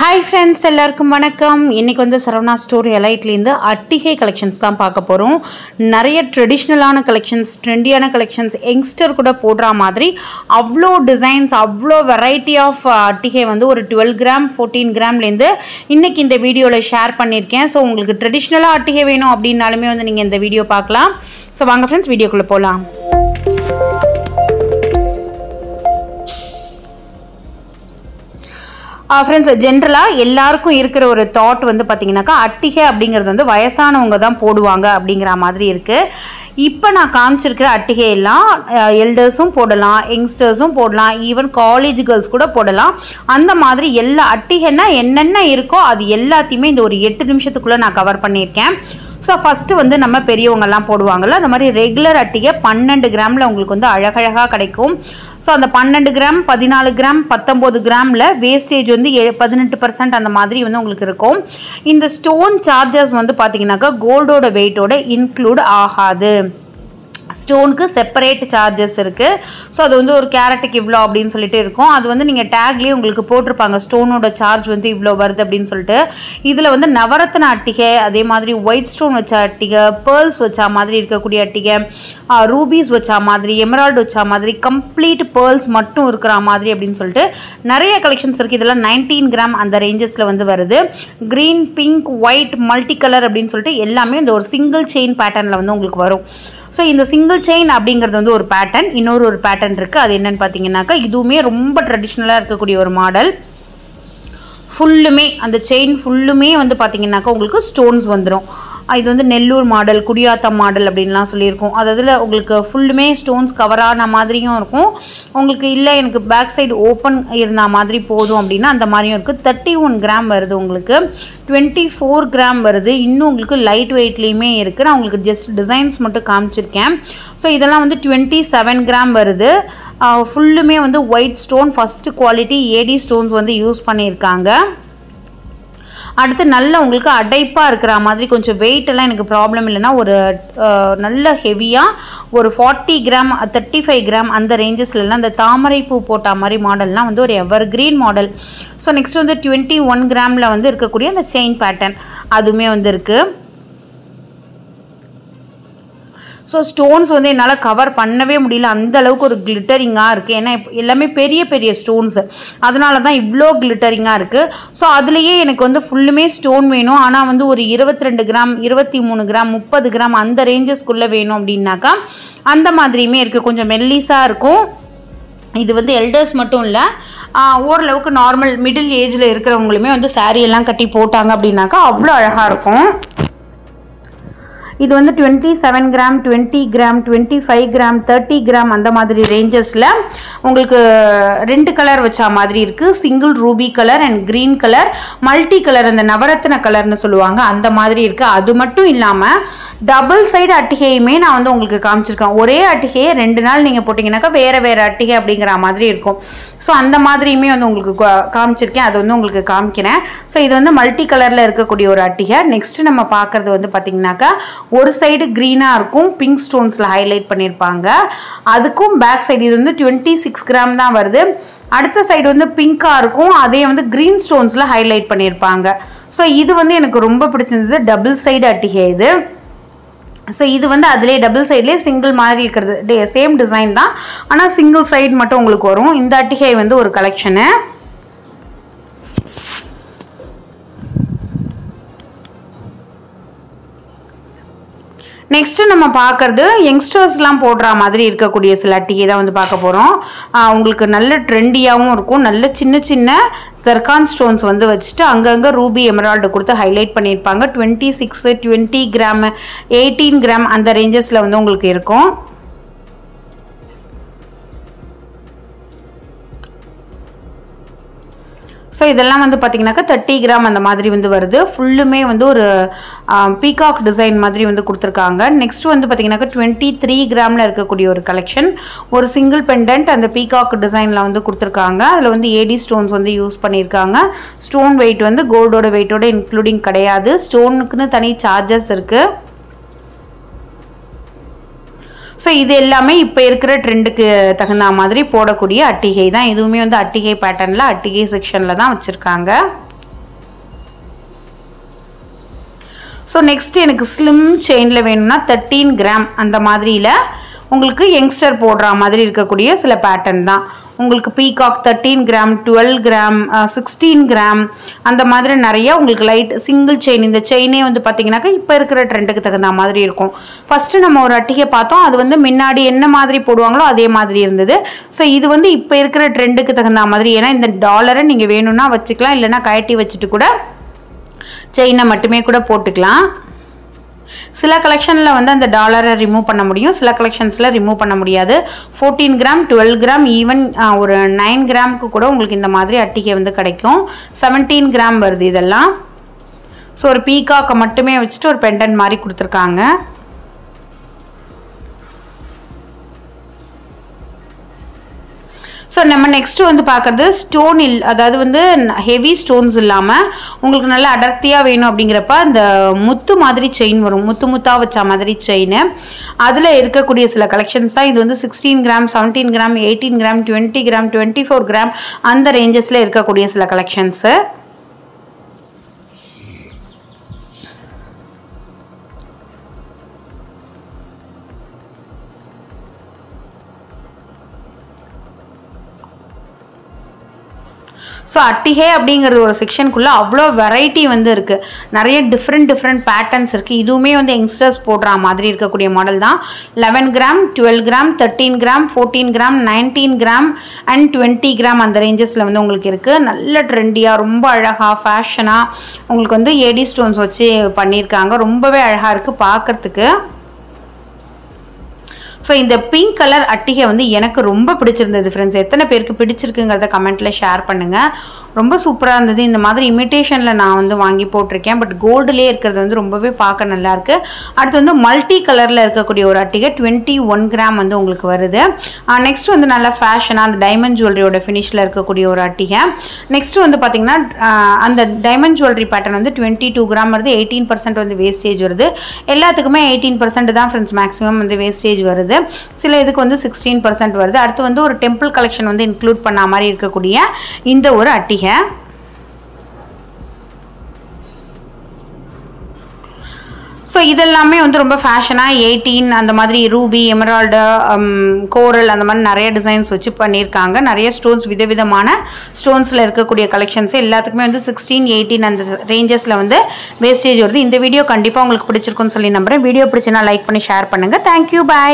Hi friends, எல்லாருக்கும் வணக்கம். இன்னைக்கு வந்து சரவணா ஸ்டோர் எலைட்ல இருந்து அட்டிகை கலெக்ஷன்ஸ் தான் பார்க்க போறோம். நிறைய ட்ரெடிஷனலான கலெக்ஷன்ஸ், ட்ரெண்டியான கலெக்ஷன்ஸ், யங்ஸ்டர் கூட போடுற மாதிரி அவ்ளோ டிசைன்ஸ், அவ்ளோ வெரைட்டி ஆஃப் அட்டிகை வந்து ஒரு 12 கிராம், 14 கிராம்ல இருந்து இன்னைக்கு இந்த வீடியோல ஷேர் பண்ணிருக்கேன். சோ உங்களுக்கு ட்ரெடிஷனலா அட்டிகை வேணும் அப்படினாலுமே வந்து நீங்க இந்த வீடியோ பார்க்கலாம். சோ வாங்க friends வீடியோக்குள்ள போலாம். Friends, generally, எல்லாருக்கும் இருக்கிற ஒரு thought வந்து பாத்தீங்கன்னாக்கா அட்டிகை அப்படிங்கிறது வந்து வயசானவங்க தான் போடுவாங்க அப்படிங்கற மாதிரி இருக்கு. இப்போ நான் காமிச்சிருக்கிற அட்டிகை எல்லாம் எல்டர்ஸும் போடலாம், யங்ஸ்டர்ஸும் போடலாம், ஈவன் காலேஜ் गर्ल्स கூட போடலாம். அந்த மாதிரி எல்லா அட்டிகைனா என்னென்ன இருக்கோ அது எல்லாத்தையுமே இந்த ஒரு 8 நிமிஷத்துக்குள்ள நான் கவர் பண்ணிருக்கேன். So first வந்து நம்ம பெரியவங்க எல்லாம் போடுவாங்கல அந்த மாதிரி ரெகுலர் அட்டிகை 12 கிராம்ல உங்களுக்கு வந்து அழகழகா கிடைக்கும். So அந்த 12 கிராம், 14 கிராம், 19 கிராம்ல வேஸ்டேஜ் வந்து 18% அந்த மாதிரி வந்து உங்களுக்கு இருக்கும். இந்த ஸ்டோன் சார்ஜஸ் வந்து பாத்தீங்கன்னாக்க கோல்டோட வெயிட்டோட இன்க்ளூட் ஆகாது. Stone ku separate charges irukku, so adu vandu or carat ku ivlo appdin solittu irukum. Adu vandu neenga tag liye ungalku potrupanga stone oda charge vandu ivlo varudhu appdin solittu. Idhila vandu navaratna attigai adhe madri white stone vacha attigai, pearls vacha madri irukakudi attigai, rubies vacha madri, emerald vacha madri, complete pearls mattum irukra madri appdin solittu nariya collections irukku. Idhila 19 gram and ranges la vandu varudhu. Green, pink, white, multicolor appdin solittu ellame indha or single chain pattern la vandu ungalku varum. So in the single chain அப்படிங்கிறது வந்து ஒரு pattern, இன்னொரு ஒரு pattern இருக்கு. அது என்னன்னு பாத்தீங்கன்னாக்கா இதுவுமே ரொம்ப ட்ரெடிஷனலா இருக்கக்கூடிய ஒரு மாடல். ஃபுல்லுமே அந்த செயின் ஃபுல்லுமே வந்து பாத்தீங்கன்னாக்கா உங்களுக்கு ஸ்டோன்ஸ் வந்துரும். இது வந்து நெல்லூர் மாடல், குடியாத்தா மாடல் அப்படின்லாம் சொல்லியிருக்கோம். அதில் உங்களுக்கு ஃபுல்லுமே ஸ்டோன்ஸ் கவர் ஆன மாதிரியும் இருக்கும். உங்களுக்கு இல்லை எனக்கு பேக் சைடு ஓப்பன் இருந்த மாதிரி போதும் அப்படின்னா அந்த மாதிரியும் இருக்குது. 31 கிராம் வருது உங்களுக்கு, 24 கிராம் வருது. இன்னும் உங்களுக்கு லைட் வெயிட்லேயுமே இருக்குது. நான் உங்களுக்கு ஜஸ்ட் டிசைன்ஸ் மட்டும் காமிச்சிருக்கேன். ஸோ இதெல்லாம் வந்து 27 கிராம் வருது. ஃபுல்லுமே வந்து white stone, first quality AD stones வந்து யூஸ் பண்ணியிருக்காங்க. அடுத்து நல்ல உங்களுக்கு அடைப்பாக இருக்கிற மாதிரி கொஞ்சம் வெயிட்டெல்லாம் எனக்கு ப்ராப்ளம் இல்லைன்னா ஒரு நல்ல ஹெவியாக ஒரு 40 கிராம், 35 கிராம் அந்த ரேஞ்சஸ்லாம் அந்த தாமரை பூ போட்ட மாதிரி மாடல்லாம் வந்து ஒரு evergreen model. So next வந்து 21 கிராமில் வந்து இருக்கக்கூடிய அந்த செயின் பேட்டர்ன் அதுவுமே வந்து இருக்குது. ஸோ ஸ்டோன்ஸ் வந்து என்னால் கவர் பண்ணவே முடியல, அந்த அளவுக்கு ஒரு கிளிட்டரிங்காக இருக்குது. ஏன்னா எல்லாமே பெரிய பெரிய ஸ்டோன்ஸு, அதனால தான் இவ்வளோ கிளிட்டரிங்காக இருக்குது. ஸோ அதுலேயே எனக்கு வந்து ஃபுல்லுமே ஸ்டோன் வேணும், ஆனால் வந்து ஒரு 22 கிராம், 23 கிராம், 30 கிராம் அந்த ரேஞ்சஸ்க்குள்ளே வேணும் அப்படின்னாக்கா அந்த மாதிரியுமே இருக்குது. கொஞ்சம் மெல்லிஸாக இருக்கும். இது வந்து எல்டர்ஸ் மட்டும் இல்லை, ஓரளவுக்கு நார்மல் மிடில் ஏஜில் இருக்கிறவங்களுமே வந்து சாரியெல்லாம் கட்டி போட்டாங்க அப்படின்னாக்கா அவ்வளோ அழகாக இருக்கும். இது வந்து 27 கிராம், 20 கிராம், 25 கிராம், 30 கிராம் அந்த மாதிரி ரேஞ்சஸில் உங்களுக்கு ரெண்டு கலர் வச்சா மாதிரி இருக்குது. Single ruby colour and green colour, multi colour அந்த நவரத்ன கலர்னு சொல்லுவாங்க அந்த மாதிரி இருக்குது. அது மட்டும் இல்லாமல் டபுள் சைடு அட்டிகையுமே நான் வந்து உங்களுக்கு காமிச்சிருக்கேன். ஒரே அட்டிகையை ரெண்டு நாள் நீங்கள் போட்டிங்கனாக்கா வேறு வேறு அட்டிகை அப்படிங்கிற மாதிரி இருக்கும். ஸோ அந்த மாதிரியுமே வந்து உங்களுக்கு காமிச்சிருக்கேன், அது வந்து உங்களுக்கு காமிக்கிறேன். ஸோ இது வந்து மல்டி கலரில் இருக்கக்கூடிய ஒரு அட்டிகை. நெக்ஸ்ட்டு நம்ம பார்க்குறது வந்து பார்த்திங்கனாக்கா ஒரு சைடு க்ரீனாக இருக்கும், பிங்க் ஸ்டோன்ஸில் ஹைலைட் பண்ணியிருப்பாங்க. அதுக்கும் பேக் சைடு இது வந்து 26 கிராம் தான் வருது. அடுத்த சைடு வந்து பிங்காக இருக்கும், அதே வந்து க்ரீன் ஸ்டோன்ஸில் ஹைலைட் பண்ணியிருப்பாங்க. ஸோ இது வந்து எனக்கு ரொம்ப பிடிச்சிருந்தது, டபுள் சைடு அட்டிகை இது. ஸோ இது வந்து அதிலே டபுள் சைட்லேயே சிங்கிள் மாதிரி இருக்கிறது, சேம் டிசைன் தான், ஆனால் சிங்கிள் சைடு மட்டும் உங்களுக்கு வரும். இந்த அட்டிகை வந்து ஒரு கலெக்ஷனு. நெக்ஸ்ட்டு நம்ம பார்க்குறது யங்ஸ்டர்ஸ்லாம் போடுற மாதிரி இருக்கக்கூடிய சில அட்டிகை தான் வந்து பார்க்க போகிறோம். உங்களுக்கு நல்ல ட்ரெண்டியாகவும் இருக்கும். நல்ல சின்ன சின்ன ஜர்கான் ஸ்டோன்ஸ் வந்து வச்சுட்டு அங்கங்கே ரூபி, எமரால்டு கொடுத்து ஹைலைட் பண்ணியிருப்பாங்க. 26, 20 கிராம், 18 கிராம் அந்த ரேஞ்சஸில் வந்து உங்களுக்கு இருக்கும். ஸோ இதெல்லாம் வந்து பார்த்தீங்கன்னாக்கா 30 கிராம் அந்த மாதிரி வந்து வருது. ஃபுல்லுமே வந்து ஒரு பீகாக் டிசைன் மாதிரி வந்து கொடுத்துருக்காங்க. நெக்ஸ்ட் வந்து பார்த்தீங்கன்னாக்கா 23 கிராமில் இருக்கக்கூடிய ஒரு கலெக்ஷன். ஒரு சிங்கிள் பெண்டன்ட் அந்த பீகாக் டிசைனில் வந்து கொடுத்துருக்காங்க. அதில் வந்து ஏடி ஸ்டோன்ஸ் வந்து யூஸ் பண்ணியிருக்காங்க. ஸ்டோன் வெயிட் வந்து கோல்டோட வெயிட்டோட இன்க்ளூடிங் கிடையாது. ஸ்டோனுக்குன்னு தனி சார்ஜஸ் இருக்குது. ஸோ இது எல்லாமே இப்போ இருக்கிற ட்ரெண்டுக்கு தகுந்த மாதிரி போடக்கூடிய அட்டிகை தான். இதுவுமே வந்து அட்டிகை பேட்டர்னில், அட்டிகை செக்ஷனில் தான் வச்சுருக்காங்க. So next எனக்கு slim chain ல வேணும்னா 13 கிராம் அந்த மாதிரில உங்களுக்கு யங்ஸ்டர் போடுற மாதிரி இருக்கக்கூடிய சில pattern தான். உங்களுக்கு peacock 13 gram 12 gram 16 gram அந்த மாதிரி நிறைய உங்களுக்கு light single chain இந்த செயினே வந்து பாத்தீங்கன்னாக்க இப்ப இருக்கிற ட்ரெண்டுக்கு தகுந்த மாதிரி இருக்கும் ஃபர்ஸ்ட் நம்ம ஒரு அட்டிகை பார்த்தோம் அது வந்து முன்னாடி என்ன மாதிரி போடுவாங்களோ அதே மாதிரி இருந்தது சோ இது வந்து இப்ப இருக்கிற ட்ரெண்டுக்கு தகுந்த மாதிரி ஏனா இந்த டாலரை நீங்க வேணும்னா வச்சுக்கலாம் இல்லனா கயட்டி வச்சிட்டு கூட செயினை மட்டுமே கூட போட்டுக்கலாம் Silla collection la vanda the dollar remove panna mudiyum silla collections la remove panna mudiyadhu 14 gram 12 gram even or 9 gram ku kuda ungalku indha madri attikai vanda kadaikum 17 gram varudhu idella so or peacock mattume vechitu or pendant mari kuduthirukanga So, next வந்து பார்க்கிறது stone இல்ல அதாவது வந்து heavy stones இல்லாம உங்களுக்கு நல்ல அடர்த்தியா வேணும் அப்படிங்கறப்ப அந்த முத்து மாதிரி செயின் வரும் முத்து முத்தா வச்ச மாதிரி செயின் அதுல இருக்க கூடிய சில கலெக்ஷன்ஸ் தான் இது வந்து 16 gram 17 gram 18 gram 20 gram 24 gram அந்த ரேஞ்சஸ்ல இருக்க கூடிய சில கலெக்ஷன்ஸ் So அட்டிகை அப்படிங்கறது ஒரு செக்ஷனுக்குள்ள அவ்ளோ variety வந்து இருக்கு நிறைய different patterns இருக்கு இதுமே வந்து youngsters போடுற மாதிரி இருக்க கூடிய மாடல் தான் 11 gram 12 gram 13 gram 14 gram 19 gram and 20 gram அந்த rangesல வந்து உங்களுக்கு இருக்கு நல்ல ட்ரெண்டியா ரொம்ப அழகா ஃபேஷனா உங்களுக்கு வந்து AD stones வச்சு பண்ணிருக்காங்க ரொம்பவே அழகா இருக்கு பார்க்கிறதுக்கு So, this pink color attihe vandu enakku romba pidichirundhathu friends ethana perukku pidichirukkuengadha comment la share pannunga romba super ah irundhathu indha maadhiri imitation la na vandu vaangi potirukken but gold la irukkiradhu vandu rombave paaka nalla irukku aduthu vandu multi color la irukakudi or attihe 21 gram vandu ungalku varudhu next vandu nalla fashion and diamond jewelry oda finish la irukakudi or attihe next vandu pathina and the diamond jewelry pattern vandu 22 gram varudhu 18% vandu wastage varudhu ellathukkume 18% dhaan friends maximum vandu wastage varudhu சில இதுக்கு வந்து 16% வருது அடுத்து வந்து ஒரு temple collection வந்து include பண்ண மாதிரி இருக்க கூடிய இந்த ஒரு அட்டிகை So, this is fashion 18 and ruby, emerald, coral and the designs which are stones with the stones collections 16, 18 and the ranges wastage in the video video like and share. Thank you, bye.